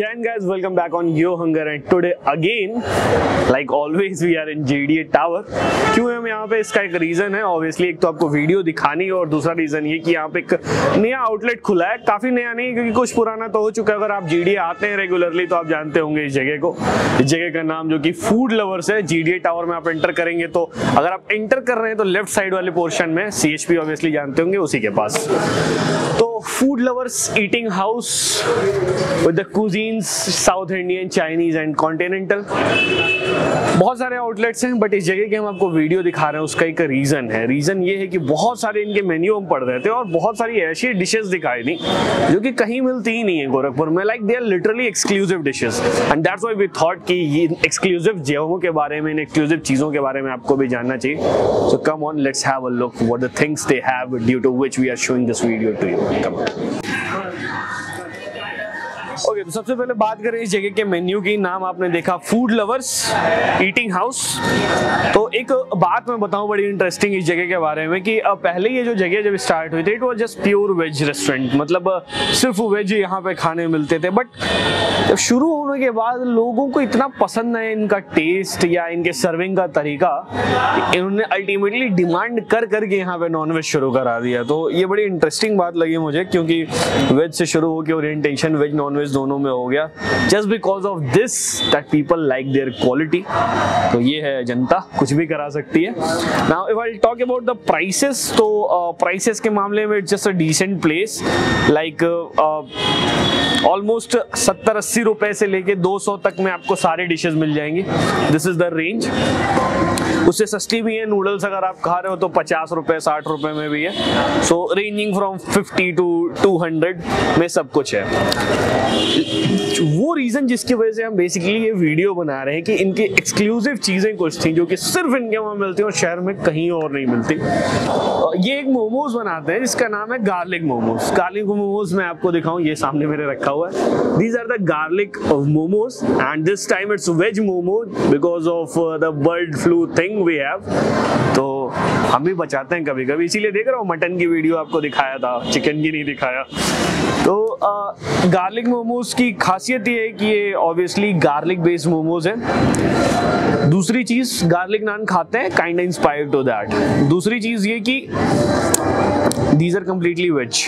Jain guys, welcome back on Yo Hunger and today again, like always, we are in GDA Tower. क्यों हम यहाँ पे, इसका एक रीजन है obviously, एक तो आपको वीडियो दिखानी है और दूसरा रीजन ये कि यहाँ पे एक नया आउटलेट खुला है. काफी नया नहीं क्योंकि कुछ पुराना तो हो चुका है. अगर आप GDA आते हैं रेगुलरली तो आप जानते होंगे इस जगह को. इस जगह का नाम जो कि फूड लवर्स है. GDA टावर में आप एंटर करेंगे तो अगर आप एंटर कर रहे हैं तो लेफ्ट साइड वाले पोर्शन में CHP ऑब्वियसली जानते होंगे उसी के पास. तो food lovers eating house with the cuisines South Indian, Chinese and continental. बहुत सारे आउटलेट्स हैं बट इस जगह के हम आपको वीडियो दिखा रहे हैं उसका एक रीजन है. रीजन ये है कि बहुत सारे इनके मेन्यू हम पढ़ रहे थे और बहुत सारी ऐसी डिशेस दिखाई दी जो कि कहीं मिलती ही नहीं है गोरखपुर में. Like they are literally exclusive dishes and that's why we thought कि ये एक्सक्लूसिव जगहों के बारे में, इन एक्सक्लूसिव चीजों के बारे में आपको भी जानना चाहिए. So come on, let's have a look what the things they have due to which we are showing this video to you. Okay, तो सबसे पहले बात करें इस जगह के मेन्यू की. नाम आपने देखा, फूड लवर्स ईटिंग हाउस. तो एक बात मैं बताऊं बड़ी इंटरेस्टिंग इस जगह के बारे में कि पहले ये जो जगह जब स्टार्ट हुई थी it was just pure veg restaurant. मतलब सिर्फ वेज यहाँ पे खाने मिलते थे. बट जब शुरू होने के बाद लोगों को इतना पसंद है इनका टेस्ट या इनके सर्विंग का तरीका, इन्होंने अल्टीमेटली डिमांड कर करके यहाँ पे नॉनवेज शुरू करा दिया. तो ये बड़ी इंटरेस्टिंग बात लगी मुझे क्योंकि वेज से शुरू होकर ओरिएंटेशन वेज नॉनवेज दोनों में हो गया. Just because of this that people like their quality. तो ये है, जनता कुछ भी करा सकती है. Now if I talk about the prices, तो प्राइसेस के मामले में it's just a decent place. Like almost 70-80 रुपए से लेके 200 तक में आपको सारे डिशेस मिल जाएंगी. This is the range. उससे सस्ती भी है. नूडल्स अगर आप खा रहे हो तो 50 रुपए 60 रुपए में भी है. सो रेंजिंग फ्रॉम 50 to 200 में सब कुछ है. वो रीजन जिसकी वजह से हम बेसिकली ये वीडियो बना रहे हैं कि इनकी एक्सक्लूसिव चीजें कुछ थी जो कि सिर्फ इनके वहां मिलती हैं और शहर में कहीं और नहीं मिलती. ये एक मोमोज बनाते हैं जिसका नाम है गार्लिक मोमोज. गार्लिक मोमोज मैं आपको दिखाऊं, ये सामने मेरे रखा हुआ है. These are the garlic momos and this time it's veg momos because of the bird flu thing we have. तो हम भी बचाते हैं कभी कभी, इसीलिए देख रहा हूँ. मटन की वीडियो आपको दिखाया था, चिकन की नहीं दिखाया. तो गार्लिक मोमोज की खासियत ये है कि ये ऑब्वियसली गार्लिक बेस्ड मोमोज है. दूसरी चीज, गार्लिक नान खाते हैं, kind of inspired to that. दूसरी चीज ये कि these are completely veg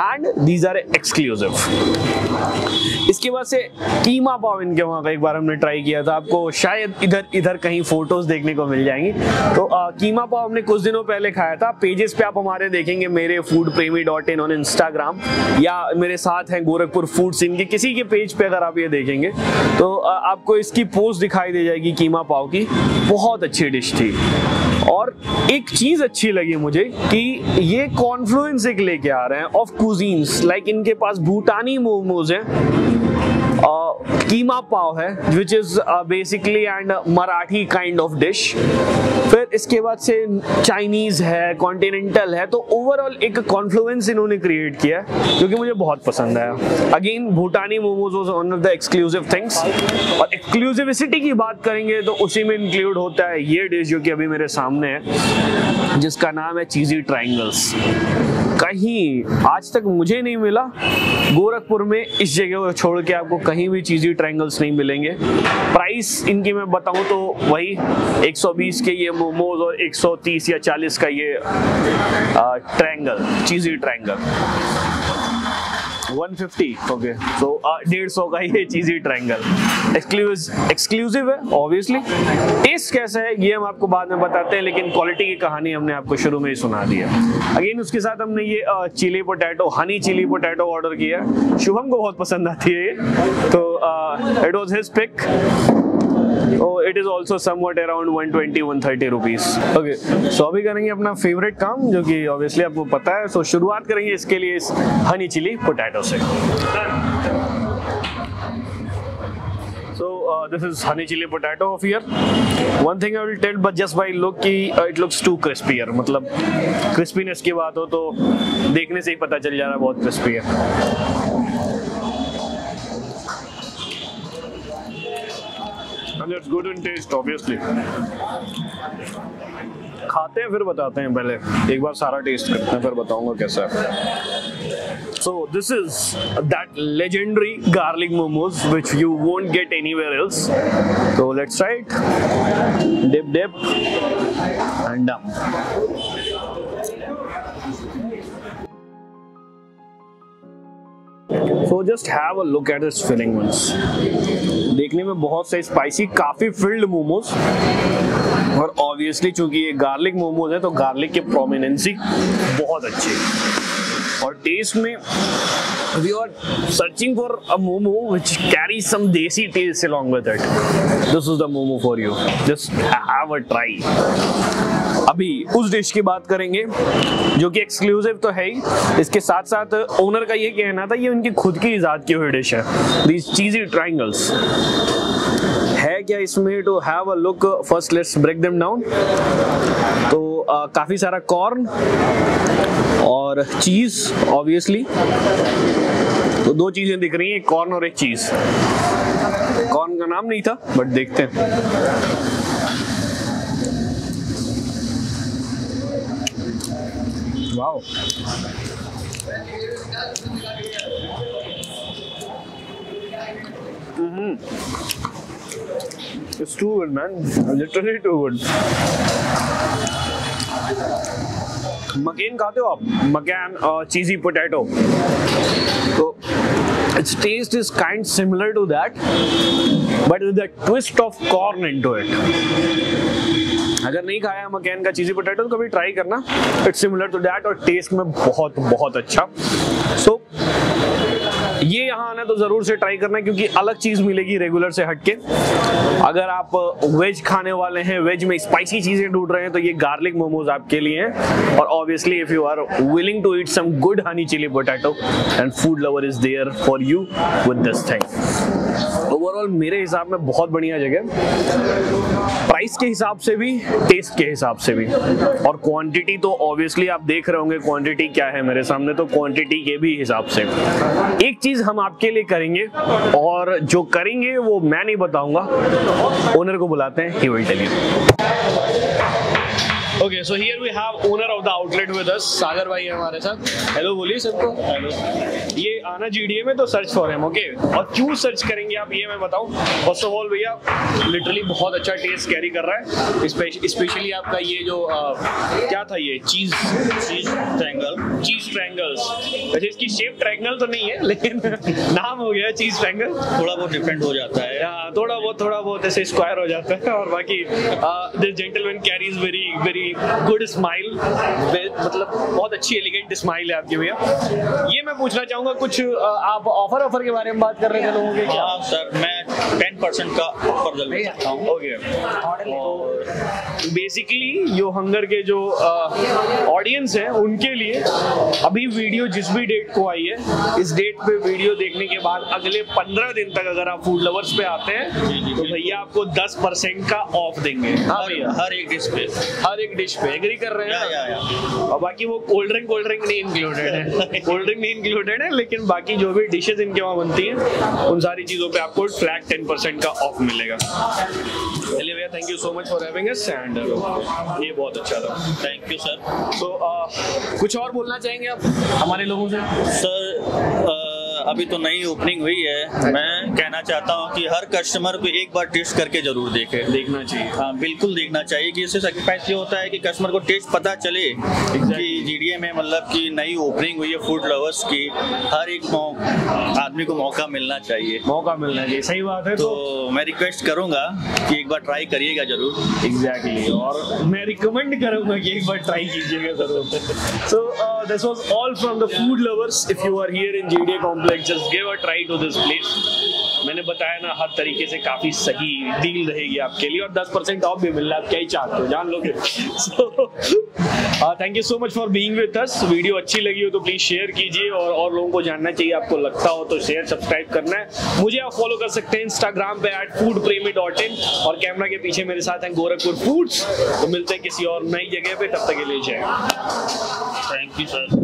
and these are exclusive. इसके बाद से कीमा पाव इनके वहाँ का एक बार हमने ट्राई किया था. आपको शायद इधर कहीं फोटोज देखने को मिल जाएंगी. तो कीमा पाव हमने कुछ दिनों पहले खाया था. पेजेस पे आप हमारे देखेंगे, मेरे foodpremi.in ऑन इंस्टाग्राम या मेरे साथ हैं गोरखपुरफूड्स, इनके किसी के पेज पे अगर आप ये देखेंगे तो आपको इसकी पोस्ट दिखाई दे जाएगी कीमा पाव की. बहुत अच्छी डिश थी. और एक चीज अच्छी लगी मुझे कि ये कॉन्फ्लुएंस एक लेके आ रहे हैं ऑफ कुजीन्स. लाइक इनके पास भूटानी मोमोज हैं, कीमा पाव है which is basically and Marathi kind of dish. फिर इसके बाद से चाइनीज है, कॉन्टिनेंटल है. तो ओवरऑल एक कॉन्फ्लुएंस इन्होंने क्रिएट किया है जो कि मुझे बहुत पसंद आया. Again, Bhutani momos was one of the exclusive things. और एक्सक्लूसिविसिटी की बात करेंगे तो उसी में इंक्लूड होता है ये डिश जो कि अभी मेरे सामने है जिसका नाम है चीजी ट्राइंगल्स. कहीं आज तक मुझे नहीं मिला गोरखपुर में, इस जगह को छोड़ के आपको कहीं भी चीजी ट्राइंगल्स नहीं मिलेंगे. प्राइस इनकी मैं बताऊं तो वही 120 के ये मोमोज और 130 या 40 का ये ट्राइंगल, चीजी ट्राइंगल 150. ओके, तो 150 का ये चीजी ट्राइंगल एक्सक्लूसिव है ऑब्वियसली. टेस्ट कैसा है ये हम आपको बाद में बताते हैं, लेकिन क्वालिटी की कहानी हमने आपको शुरू में ही सुना दिया. अगेन, उसके साथ हमने ये chilli potato, honey chilli potato order किया. शुभम को बहुत पसंद आती है ये, तो it was his pick. It is also somewhat around 120-130 rupees. Okay, so अभी करेंगे अपना फेवरेट काम जो कि ऑब्वियसली आपको पता है. सो शुरुआत करेंगे इसके लिए इस हनी चिली पोटैटो से. So this is honey chili potato of here. One thing I will tell, but just by look, कि it looks too crispy here. मतलब crispiness की बात हो तो देखने से ही पता चल जा रहा है बहुत crispy है. that's good in taste obviously. खाते हैं फिर बताते हैं, पहले एक बार सारा टेस्ट करते हैं फिर बताऊंगा कैसा है। So this is that legendary garlic momos which you won't get anywhere else. So let's try it. Dip, dip, and dump. So just have a look at its filling once. देखने में बहुत से स्पाइसी, काफी field momos, और obviously चूंकि ये garlic momos है तो गार्लिक की प्रोमिनेंसी बहुत अच्छी है। और टेस्ट में we are searching for a momo which carry some desi taste along with it. This is the momo for you, just have a try. अभी उस डिश की बात करेंगे जो कि एक्सक्लूसिव तो है ही, इसके साथ साथ ओनर का ये कहना था ये उनकी खुद की इजाद की हुई डिश है। दीज चीजी ट्राइंगल्स है क्या इसमें, to have a look first let's break them down. तो काफ़ी सारा कॉर्न और चीज़ ऑब्वियसली, तो दो चीज़ें दिख रही हैं, एक कॉर्न और एक चीज़। कॉर्न का नाम नहीं था बट देखते हैं। Wow, It's too good, man. Literally too good. McCain खाते हो आप? मकैन चीज़ी पोटैटो, तो its taste is kind similar to that, but with a twist of corn into it. अगर नहीं खाया मकैन का चीज़ी पोटैटो तो कभी ट्राई करना, इट्स सिमिलर टू दैट और टेस्ट में बहुत बहुत अच्छा। सो ये यहाँ आना तो ज़रूर से ट्राई करना क्योंकि अलग चीज़ मिलेगी रेगुलर से हटके। अगर आप वेज खाने वाले हैं, वेज में स्पाइसी चीज़ें ढूंढ रहे हैं तो ये गार्लिक मोमोज आपके लिए हैं। और obviously if you are willing to eat some good honey chilli potato and food lover is there for you with this thing. Overall मेरे हिसाब में बहुत बढ़िया जगह, प्राइस के हिसाब से भी, टेस्ट के हिसाब से भी, और क्वांटिटी तो ऑब्वियसली आप देख रहे होंगे क्वांटिटी क्या है मेरे सामने, तो क्वांटिटी के भी हिसाब से। एक चीज़ हम आपके लिए करेंगे और जो करेंगे वो मैं नहीं बताऊंगा, ओनर को बुलाते हैं, he will tell you. Okay, so here we have owner of the outlet with us, Sagar भाई है हमारे साथ। हेलो बोलिए सबको। हेलो। ये आना GDA में तो सर्च फॉर हिम, ओके। और क्यों सर्च करेंगे आप ये मैं बताऊं। फर्स्ट ऑफ ऑल भैया लिटरली बहुत अच्छा टेस्ट कैरी कर रहा है, स्पेशली आपका ये जो क्या था ये चीज़ ट्रायंगल्स। अच्छा इसकी शेप ट्रायंगल तो नहीं है लेकिन नाम हो गया चीज़ ट्रायंगल। थोड़ा बहुत डिफरेंट हो जाता है, थोड़ा बहुत ऐसे स्क्वायर हो जाता है। और बाकी this gentleman carries very very good smile, मतलब बहुत अच्छी एलिगेंट स्माइल है आपकी भैया। ये मैं पूछना चाहूँगा कुछ आप ऑफर के बारे में बात कर रहे थे लोगों के। हाँ सर, मैं 10% का ऑफर दे सकता हूँ। ओके, बेसिकली यो हंगर के जो ऑडियंस हैं उनके लिए अभी वीडियो जिस भी डेट को आई है, इस डेट पे वीडियो देखने के बाद अगले 15 दिन तक अगर आप फूड लवर्स पे आते हैं तो भैया आपको 10% का ऑफ देंगे। हाँ भैया, हर एक डिश पे एग्री कर रहे हैं? या। और बाकी वो कोल्ड ड्रिंक नहीं इंक्लूडेड है। कोल्ड ड्रिंक नहीं इंक्लूडेड है, लेकिन बाकी जो भी डिशेज इनके वहाँ बनती हैं उन सारी चीज़ों पे आपको फ्लैट 10% का ऑफ मिलेगा। चलिए भैया, thank you so much for having us and ये बहुत अच्छा था। Thank you sir. सो कुछ और बोलना चाहेंगे आप हमारे लोगों से? सर अभी तो नई ओपनिंग हुई है, मैं कहना चाहता हूँ कि हर कस्टमर को एक बार टेस्ट करके जरूर देखना चाहिए। हाँ बिल्कुल देखना चाहिए, कि इससे सेक्रीफाइस ये होता है कि कस्टमर को टेस्ट पता चले कि GDA में मतलब कि नई ओपनिंग हुई है फूड लवर्स की। हर एक आदमी को मौका मिलना चाहिए। सही बात है। तो मैं रिक्वेस्ट करूँगा कि एक बार ट्राई करिएगा जरूर। एग्जैक्टली, और मैं रिकमेंड करूँगा कि एक बार ट्राई कीजिएगा जरूर। So this was all from the food lovers. If you are here in GDA complex, just give a try to this place. मैंने बताया ना हर तरीके से काफी सही डील रहेगी आपके लिए और 10% ऑफ भी मिल रहा है, आप क्या ही चाहते हो जान लोगे। Thank you so much for being with us. Video अच्छी लगी हो तो प्लीज शेयर कीजिए और लोगों को जानना चाहिए, आपको लगता हो तो शेयर सब्सक्राइब करना है। मुझे आप फॉलो कर सकते हैं इंस्टाग्राम पे @foodpremi.in और कैमरा के पीछे मेरे साथ हैं गोरखपुर फूड्स। तो मिलते हैं किसी और नई जगह पे, तब तक के लिए जय। Thank you sir.